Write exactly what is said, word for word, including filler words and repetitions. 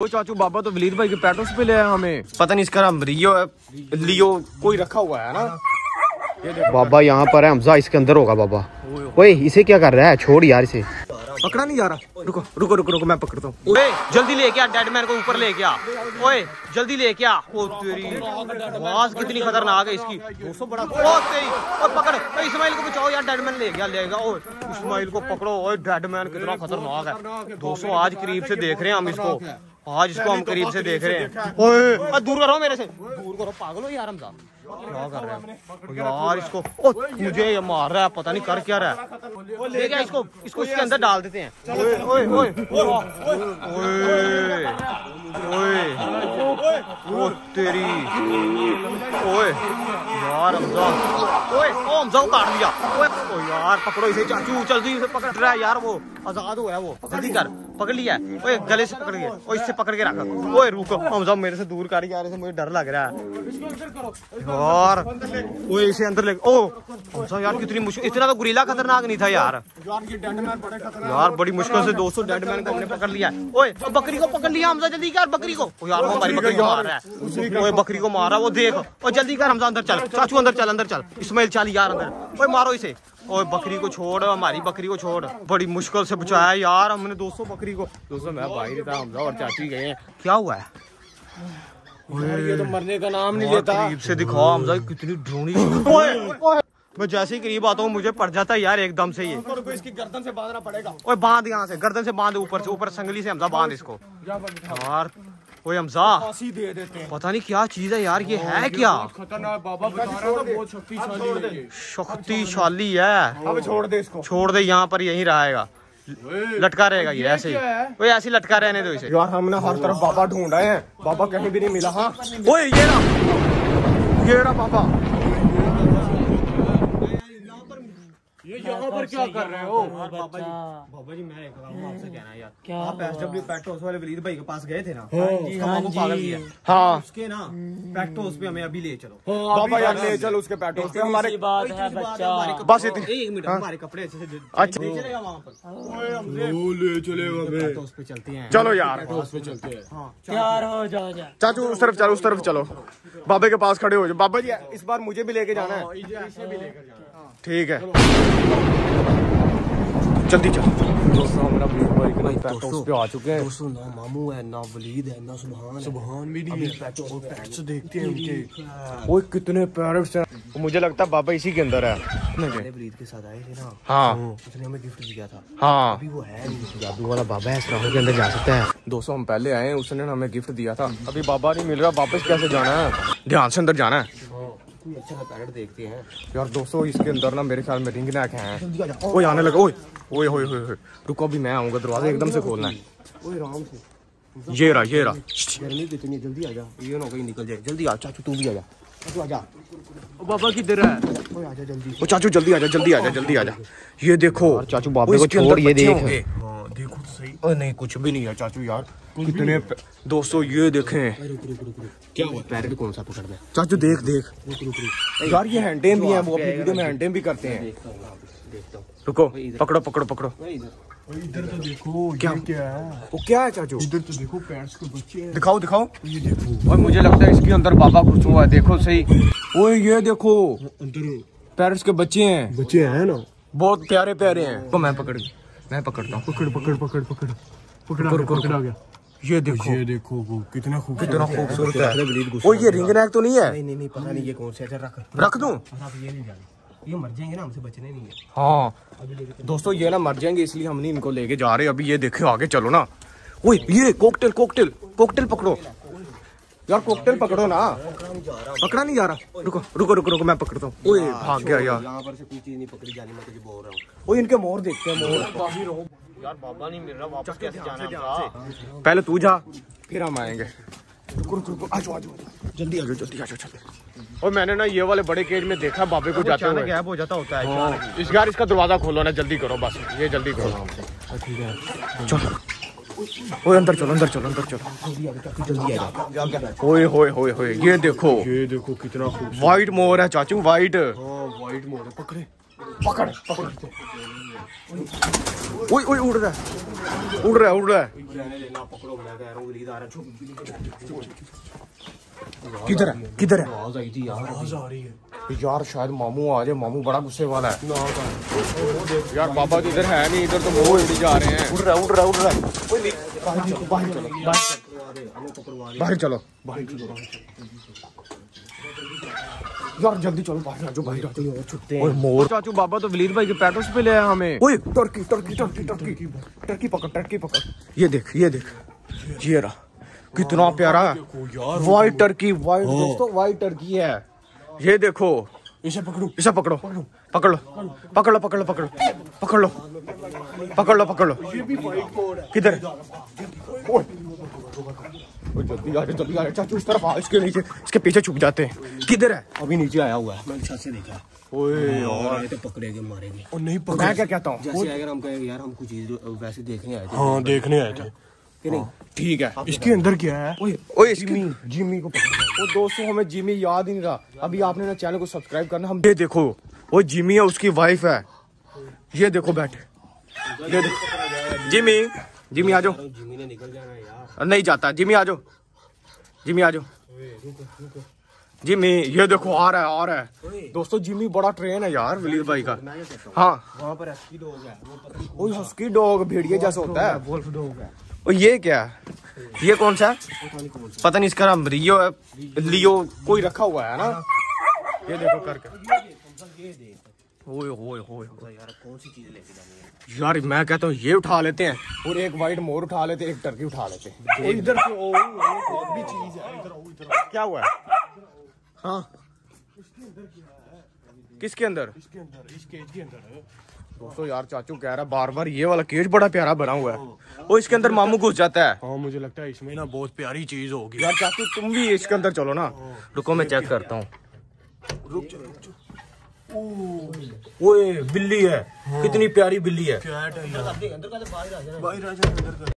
वो चाचू बाबा तो वलीद भाई के पेट्रोल पे ले आया हमें, पता नहीं इसका नाम रियो है, लियो कोई रखा हुआ है ना। बाबा यहाँ पर है, हमजा इसके अंदर होगा बाबा। ओए इसे क्या कर रहा है, छोड़ यार इसे, पकड़ा नहीं जा रहा। रुको रुको रुको रुको मैं पकड़ता हूँ। ओए जल्दी लेके आ, डेड मैन को ऊपर लेके आ। ओए जल्दी लेके आ। ओ तेरी आवाज कितनी खतरनाक है इसकी, दो सौ बड़ा। ओ तेरी, ओ पकड़ इस्माइल को, बचाओ यार, डेड मैन ले गया लेगा। ओए इस्माइल को पकड़ो। ओए डेड मैन कितना खतरनाक है। दो सौ आज करीब से देख रहे हैं हम इसको, आज इसको हम करीब से देख रहे हैं। ओए दूर करो मेरे से, दूर करो, पागल हो यार। हमजा क्या कर रहा है यार इसको, ओ मुझे ये मार रहा है, पता नहीं कर क्या रहा है। ले गया इसको, इसको इसके अंदर डाल देते हैं। ओए ओए ओए ओए ओ तेरी, ओए यार हमजा, ओए ओ हमजा उतार दिया। ओए ओ यार पकड़ो इसे चाचू, जल्दी इसे पकड़ रहा है यार, वो आजाद हुआ है वो, जल्दी कर, पकड़ लिया है। ओए गले से पकड़ लिया, ओए इससे पकड़ के रखा। ओए रुको हमजा मेरे से दूर कर यार इसे, मुझे डर लग रहा है यार। ओए इसे अंदर ले, ओ हमजा यार कितनी मुश्किल, इतना तो गुरीला खतरनाक नहीं था यार। यार बड़ी मुश्किल से दो सौ डेडमैन को हमने पकड़ लिया है। ओए बकरी को पकड़ लिया हमजा, जल्दी कर बकरी को। ओ यार हमारी बकरी को मार रहा है, ओए बकरी को मार रहा है वो, देख। और जल्दी कर हमजा, अंदर चल चाचू, अंदर चल, अंदर चल इस्माइल, चल यार अंदर। ओए मारो इसे, और बकरी को छोड़, हमारी बकरी को छोड़। बड़ी मुश्किल से बचाया यार हमने दो सौ बकरी को। दो सौ मैं भाई था, हमजा और चाची गए हैं। क्या हुआ है ये तो मरने का नाम नहीं लेता। करीब से दिखाओ हमजा, कितनी ड्रोनी। मैं जैसे ही करीब आता हूँ मुझे पड़ जाता है यार एकदम से। ये इसकी गर्दन से बांधना पड़ेगा। ओए बांध यहाँ से, गर्दन से बांध, ऊपर से, ऊपर संगली से हमजा बांध इसको यार। ओए हमजा दे देते हैं, पता नहीं क्या चीज है यार, ये है क्या खतरनाक। बाबा बता रहा था बहुत शक्तिशाली, शक्तिशाली है। अब छोड़ दे इसको, छोड़ दे, यहाँ पर यही रहेगा, लटका रहेगा ये ऐसे ही। ओए ऐसे लटका रहने दो इसे यार। हमने हर तरफ बाबा ढूंढा है, बाबा कहीं भी नहीं मिला। हाँ ओए ये ना, ये ना बाबा, ये यहाँ पर क्या कर रहे हो बाबा जी? बाबा जी मैं एक बार आपसे कहना है यार, आप एसडब्ल्यू पेट्रोस वाले वलीद भाई के पास गए थे ना, उसका मामू पागल किया। हाँ उसके ना पेट्रोस पे हमें अभी ले चलो बाबा यार, ले चलो उसके पेट्रोस पे। हमारी बात है बच्चा, बस इतनी, एक मिनट, हमारे कपड़े अच्छे से अच्छा ले चलेगा वहाँ पर, वो ले चलेगा। पेट्रोस पे चलते हैं, चलो यार पेट्रोस पे चलते हैं यार। हो जाओ चाचू उस तरफ चलो, उस तरफ चलो, बाबा के पास खड़े हो जाओ। बाबा जी इस बार मुझे भी लेके जाना है, ठीक है जल्दी चल। दोस्तों हमारा भाई के ना पेट्रोस पे आ चुके हैं। दोस्तों ना मामू है, ना वलीद है, ना सुभान सुभान भी नहीं है। पेट्रोस पे पैट्स देखते हैं उनके, ओए कितने पैरट्स हैं। मुझे लगता है बाबा इसी के अंदर है। मैंने वलीद के साथ आए थे ना, हां उसने हमें गिफ्ट दिया था। हां अभी वो है नहीं, जादू वाला बाबा है, इसराव के अंदर जा सकता है। दोस्तों हम पहले आए हैं, उसने हमें गिफ्ट दिया था, अभी बाबा नहीं मिल रहा, वापस कैसे जाना है? ध्यान से अंदर जाना है। अच्छा सा पैकेट देखते हैं यार। दोस्तों इसके अंदर ना मेरे ख्याल में रिंग नेक हैं। ओए आने लगा, ओए ओए ओए ओए रुको अभी मैं आऊंगा, दरवाजा एकदम से खोलना है। ओए आराम से, ये रहा ये रहा, गर्मी कितनी, जल्दी आ जा, ये ना कहीं निकल जाए। जल्दी आ चाचू, तू भी आ जा, तू आ जा। ओ बाबा किधर है? ओए आ जा जल्दी, ओ चाचू जल्दी आ जा, जल्दी आ जा, जल्दी आ जा। ये देखो चाचू बाबा को छोड़, ये देख, हां देखो सही। ओ नहीं कुछ भी नहीं है चाचू यार, कितने। दोस्तों ये देखें क्या हुआ, पैरेट कौन सा पकड़ना है चाचू? देख देख यार ये हैंडेम भी हैं, वो अपनी वीडियो में हैंडेम भी करते हैं। रुको पकड़ो पकड़ो पकड़ो, इधर तो देखो क्या क्या है, वो क्या है चाचू? इधर तो देखो पैरेट्स के बच्चे हैं, दिखाओ दिखाओ, ये देखो। और मुझे लगता है इसके अंदर बाबा घुस हुआ है, देखो सही। ओए ये देखो अंदर पैरेट्स के बच्चे हैं, बच्चे हैं ना, बहुत प्यारे प्यारे हैं। तो मैं पकड़ मैं पकड़ता हूँ, पकड़ पकड़ पकड़ पकड़ पकड़ा गया। ये देखो ये देखो वो कितना कितना खूबसूरत है। और ये रिंग नेक तो नहीं है? नहीं नहीं नहीं पता नहीं ये कौन सी है, रख रख दूं। आप ये नहीं जाने, ये मर जाएंगे ना, हमसे बचने नहीं है। हाँ दोस्तों ये ना मर जाएंगे, इसलिए हम नहीं इनको लेके जा रहे अभी। ये देखो आगे चलो ना। ओए ये कॉकटेल कॉकटेल कॉकटेल पकड़ो यार, कॉकटेल पकड़ो ना, पकड़ा नहीं जा रहा। रुको रुको रुको रुको मैं पकड़ता हूँ। ओए भाग गया यार, यहाँ पर से कोई चीज नहीं पकड़ी जाने में, तुझे बोल रहा हूँ। ओए इनके मोर देखते हैं, मोर यार बाबा नहीं मिल रहा, वापस कैसे जाना है? पहले तू जा फिर हम आएंगे। रुको रुको रुको, आ जाओ आ जाओ जल्दी आ जाओ, जल्दी आ जाओ चलो। और मैंने ना ये वाले बड़े केड में देखा बाबे को जाते हुए, गायब हो जाता होता है। इस बार इसका दरवाजा खोलो ना, जल्दी करो बस, ये जल्दी करो, ठीक है चलो। ओए अंदर चलो अंदर चलो अंदर चलो। ओए होए होए होए ये देखो ये देखो कितना खूबसूरत वाइट मोर है चाचू, वाइट वाइट मोर है, पकड़े पकड़ पकड़ ओए ओए उड़ रहा है उड़ रहा है उड़ रहा है। किधर है किधर है? आवाज आई थी यार, आवाज आ रही है यार, शायद मामू आ जाए। मामू बड़ा गुस्से वाला है यार। बाबा तो इधर है नहीं, इधर तो वो उड़ी जा रहे हैं। उड़ रहा उड़ रहा उड़ रहा है। बाहर चलो बाहर चलो बाहर चलो यार, जल्दी चलो बाहर आ जाओ भाई, रहते ही और छुटते हैं। और मोर चाचू बाबा तो वलीद भाई के पैटर्स पे ले आया हमें। ओए turkey turkey turkey turkey turkey पकड़ टर्की पकड़। ये देख ये देख ये रहा, कितना प्यारा वाइट टर्की, वाइट दोस्तों वाइट टर्की है। ये देखो, इसे पकड़ो इसे पकड़ो पकड़ लो पकड़ लो पकड़ लो पकड़ लो पकड़ लो पकड़ लो पकड़ लो। किधर? जल्दी आ जल्दी आ चाचू, इस तरफ आ, इसके नीचे इसके पीछे छुप जाते हैं। किधर है? अभी नीचे आया हुआ है, मैंने छत से देखा। ओए यार ये तो पकड़ेंगे मारेंगे। और नहीं पकड़ा मैं क्या कहता हूँ, जैसे अगर हम कहें यार हम कुछ चीज वैसे देखने आए थे। हाँ देखने आए थे कि नहीं, ठीक है। इसके अंदर क्या है? ओए ओए जिमी जिमी को पकड़। वो दोस्तों हमें जिमी याद ही नहीं रहा। अभी आपने ना चैनल को सब्सक्राइब करना। हम ये देखो वो जिमी है, उसकी वाइफ है। ये देखो बैठे ये देखो जिमी जिमी आ जाओ। जिमी ने निकल जाना है यार, नहीं जाता। जिमी आ जाओ जिमी आ जाओ जिमी। ये देखो आ रहा है आ रहा है। दोस्तों जिमी बड़ा ट्रेन है यार वलीद भाई का। हाँ वहाँ पर हस्की डॉग है, वो हस्की डॉग भेड़िए जैसा होता है, वुल्फ डॉग है। और ये क्या है? ये कौन सा है? पता नहीं इसका नाम रियो है लियो कोई रखा हुआ है ना। ये देखो करके ओए ओए ओए यार, कौन सी चीज लेके जानी है यार। मैं कहता हूँ ये उठा लेते हैं, और एक वाइट मोर उठा लेते हैं, एक टर्की उठा लेते हैं। इधर से ओ और भी चीज है, इधर आओ इधर। क्या हुआ है? हाँ किसके अंदर? इसके अंदर इस केज के अंदर। दोस्तों यार चाचू कह रहा बार बार ये वाला केज बड़ा प्यारा बना हुआ है, वो इसके अंदर मामू घुस जाता है। हाँ मुझे लगता है इसमें ना बहुत प्यारी चीज होगी यार। चाचू तुम भी इसके अंदर चलो ना। रुको मैं चेक करता हूँ। रुक रुक ओए बिल्ली है, कितनी प्यारी बिल्ली है।